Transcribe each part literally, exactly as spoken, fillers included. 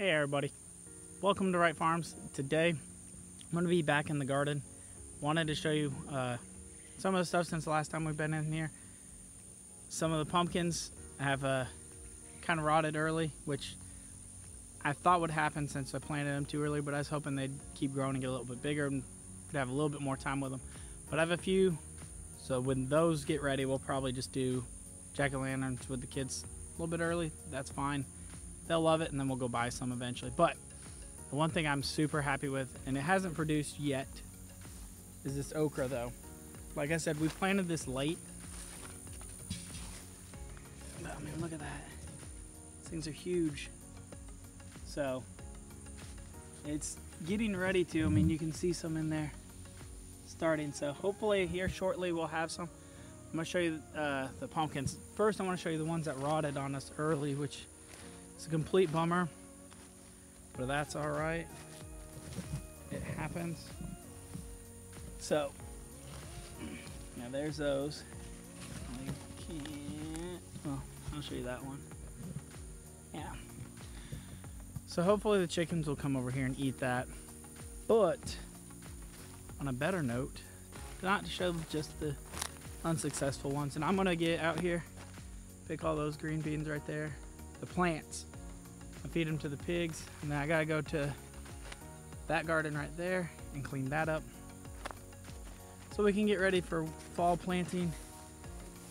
Hey everybody, welcome to Wright Farms. Today I'm going to be back in the garden. Wanted to show you uh, some of the stuff since the last time we've been in here. Some of the pumpkins have uh, kind of rotted early, which I thought would happen since I planted them too early, but I was hoping they'd keep growing and get a little bit bigger and could have a little bit more time with them. But I have a few, so when those get ready we'll probably just do jack-o'-lanterns with the kids a little bit early. That's fine. They'll love it, and then we'll go buy some eventually. But the one thing I'm super happy with, and it hasn't produced yet, is this okra though. Like I said, we planted this late. But, I mean, look at that. These things are huge. So it's getting ready to, I mean, you can see some in there starting. So hopefully here shortly we'll have some. I'm gonna show you uh, the pumpkins. First I wanna show you the ones that rotted on us early, which it's a complete bummer, but that's all right. It happens. So, now there's those. I can't, well, I'll show you that one. Yeah. So hopefully the chickens will come over here and eat that. But, on a better note, not to show just the unsuccessful ones. And I'm gonna get out here, pick all those green beans right there. The plants. I feed them to the pigs, and then I gotta go to that garden right there and clean that up so we can get ready for fall planting.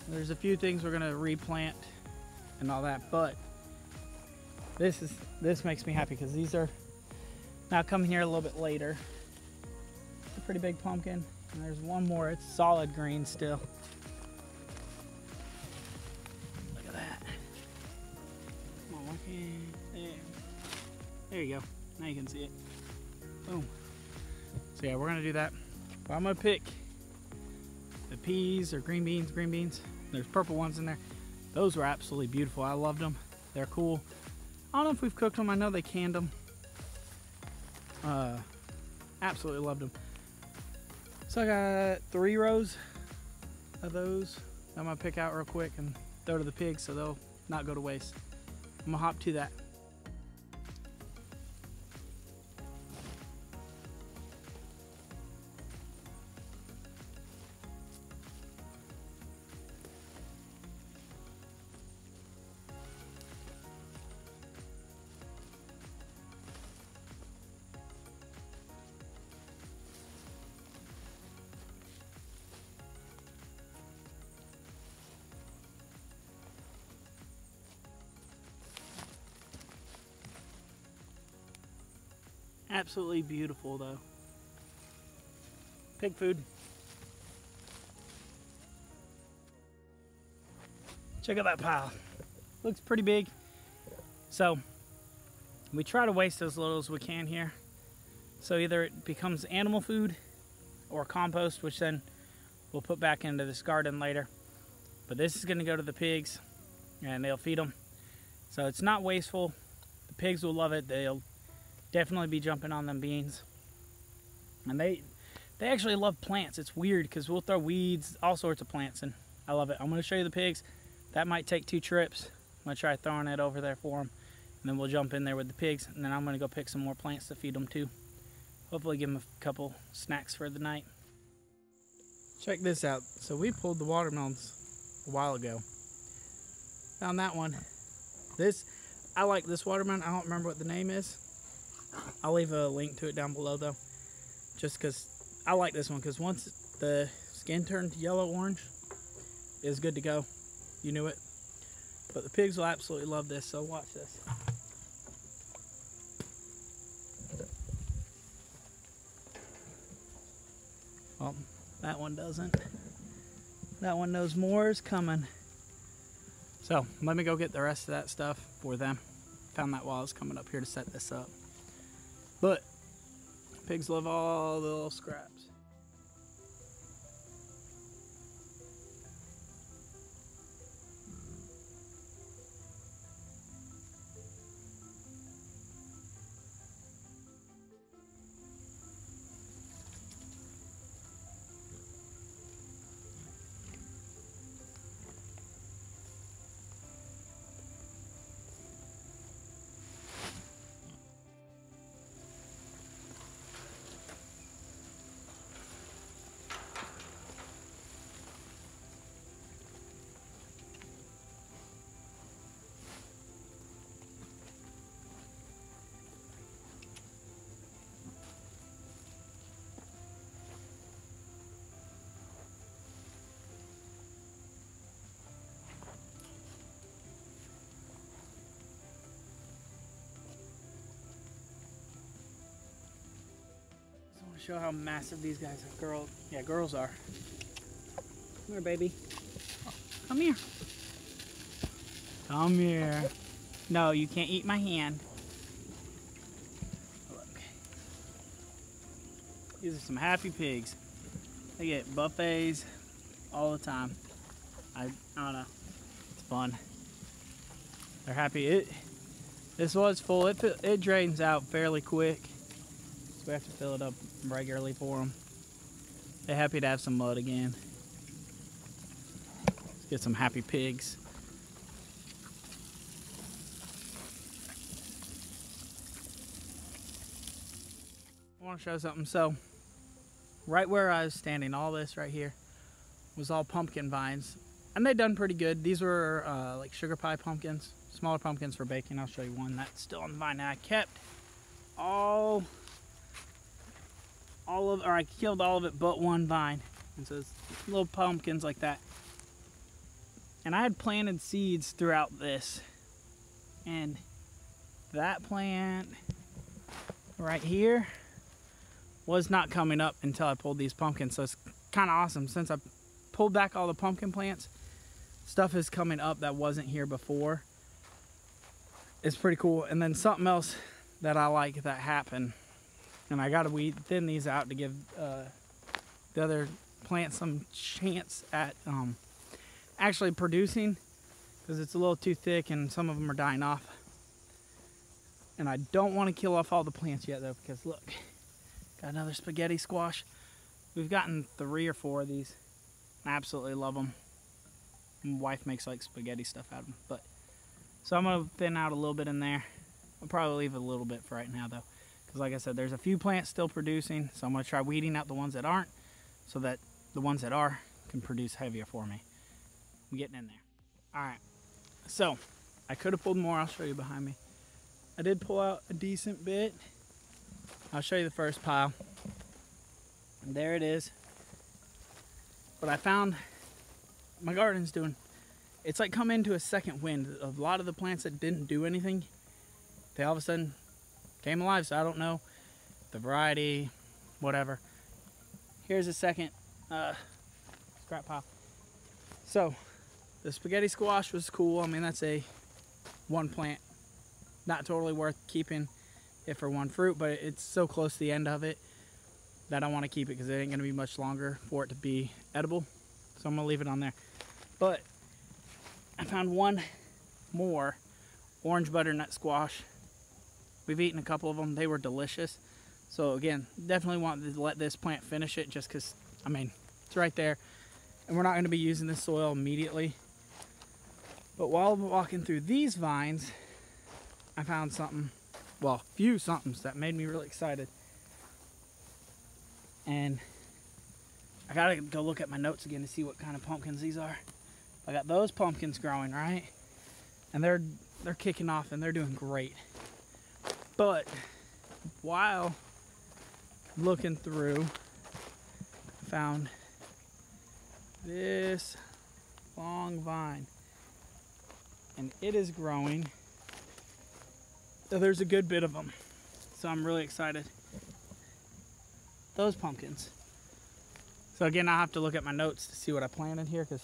There's a few things we're gonna replant and all that, but this is this makes me happy because these are now coming here a little bit later. It's a pretty big pumpkin, and there's one more. It's solid green still. There you go. Now you can see it. Boom. So yeah, we're gonna do that. But I'm gonna pick the peas or green beans, green beans. There's purple ones in there. Those were absolutely beautiful. I loved them. They're cool. I don't know if we've cooked them. I know they canned them. Uh, absolutely loved them. So I got three rows of those. I'm gonna pick out real quick and throw to the pigs so they'll not go to waste. I'm gonna hop to that. Absolutely beautiful though. Pig food. Check out that pile. Looks pretty big. So we try to waste as little as we can here. So either it becomes animal food or compost, which then we'll put back into this garden later. But this is gonna go to the pigs and they'll feed them. So it's not wasteful. The pigs will love it. They'll definitely be jumping on them beans, and they they actually love plants. It's weird because we'll throw weeds, all sorts of plants, and I love it. I'm going to show you the pigs. That might take two trips. I'm going to try throwing it over there for them, and then we'll jump in there with the pigs, and then I'm going to go pick some more plants to feed them too. Hopefully give them a couple snacks for the night. Check this out. So we pulled the watermelons a while ago. Found that one. This, I like this watermelon. I don't remember what the name is. I'll leave a link to it down below though, just because I like this one, because once the skin turned yellow orange, it's good to go. You knew it. But the pigs will absolutely love this, so watch this. Well, that one doesn't. That one knows more is coming. So let me go get the rest of that stuff for them. Found that while I was coming up here to set this up. But pigs love all the little scraps. Show how massive these guys are. Girl, yeah, girls are. Come here, baby. Oh, come here. Come here. No, you can't eat my hand. Look. These are some happy pigs. They get buffets all the time. I, I don't know. It's fun. They're happy. It. This was full. It, it drains out fairly quick. So we have to fill it up regularly for them. They're happy to have some mud again. Let's get some happy pigs. I want to show something. So right where I was standing, all this right here was all pumpkin vines. And they done pretty good. These were uh, like sugar pie pumpkins, smaller pumpkins for baking. I'll show you one that's still on the vine that I kept. All, all of, or I killed all of it but one vine. And so it's little pumpkins like that. And I had planted seeds throughout this. And that plant right here was not coming up until I pulled these pumpkins. So it's kind of awesome since I pulled back all the pumpkin plants. Stuff is coming up that wasn't here before. It's pretty cool. And then something else that I like that happened, and I gotta weed thin these out to give uh, the other plants some chance at um, actually producing, because it's a little too thick and some of them are dying off. And I don't want to kill off all the plants yet though, because look, got another spaghetti squash. We've gotten three or four of these. I absolutely love them. My wife makes like spaghetti stuff out of them. But so I'm gonna thin out a little bit in there. I'll probably leave a little bit for right now though, because like I said, there's a few plants still producing, so I'm gonna try weeding out the ones that aren't, so that the ones that are can produce heavier for me. I'm getting in there. All right, so I could have pulled more. I'll show you behind me. I did pull out a decent bit. I'll show you the first pile. And there it is. But I found my garden's doing, it's like come into a second wind. A lot of the plants that didn't do anything, they all of a sudden came alive. So I don't know the variety, whatever. Here's a second uh, scrap pile. So the spaghetti squash was cool. I mean, that's a one plant, not totally worth keeping it for one fruit, but it's so close to the end of it that I want to keep it because it ain't going to be much longer for it to be edible. So I'm going to leave it on there. But I found one more orange butternut squash. We've eaten a couple of them. They were delicious. So again, definitely want to let this plant finish it just because, I mean, it's right there. And we're not going to be using this soil immediately. But while I'm walking through these vines, I found something, well, a few somethings that made me really excited. And I gotta go look at my notes again to see what kind of pumpkins these are. I got those pumpkins growing, right? And they're they're kicking off and they're doing great. But while looking through, I found this long vine. And it is growing. So there's a good bit of them. So I'm really excited. Those pumpkins. So again, I'll have to look at my notes to see what I planted here, because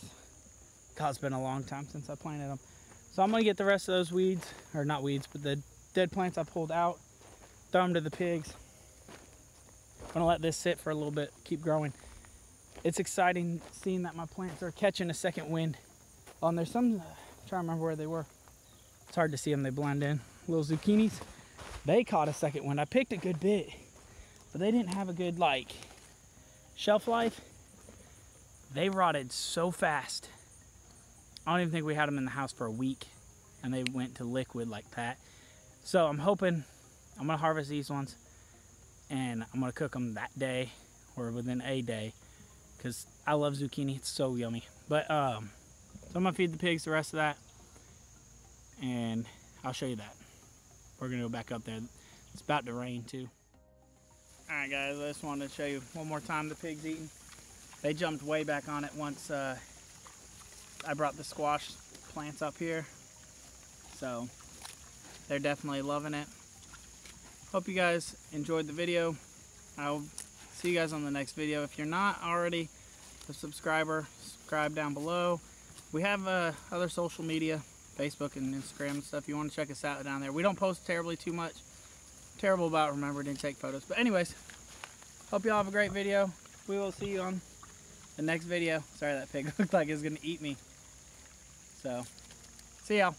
it's been a long time since I planted them. So I'm gonna get the rest of those weeds, or not weeds, but the dead plants I pulled out, throw them to the pigs. I'm gonna let this sit for a little bit, keep growing. It's exciting seeing that my plants are catching a second wind. Oh, and there's some, I'm trying to remember where they were. It's hard to see them, they blend in. Little zucchinis, they caught a second wind. I picked a good bit. But they didn't have a good like shelf life. They rotted so fast. I don't even think we had them in the house for a week, and they went to liquid like that. So I'm hoping I'm gonna harvest these ones, and I'm gonna cook them that day or within a day, because I love zucchini. It's so yummy. But um, so I'm gonna feed the pigs the rest of that, and I'll show you that. We're gonna go back up there. It's about to rain too. Alright guys, I just wanted to show you one more time the pigs eating. They jumped way back on it once uh, I brought the squash plants up here. So they're definitely loving it. Hope you guys enjoyed the video. I'll see you guys on the next video. If you're not already a subscriber, subscribe down below. We have uh, other social media, Facebook and Instagram and stuff. If you want to check us out down there. We don't post terribly too much. Terrible about remembering to take photos. But anyways, hope y'all have a great video. We will see you on the next video. Sorry, that pig looked like it was going to eat me. So, see y'all.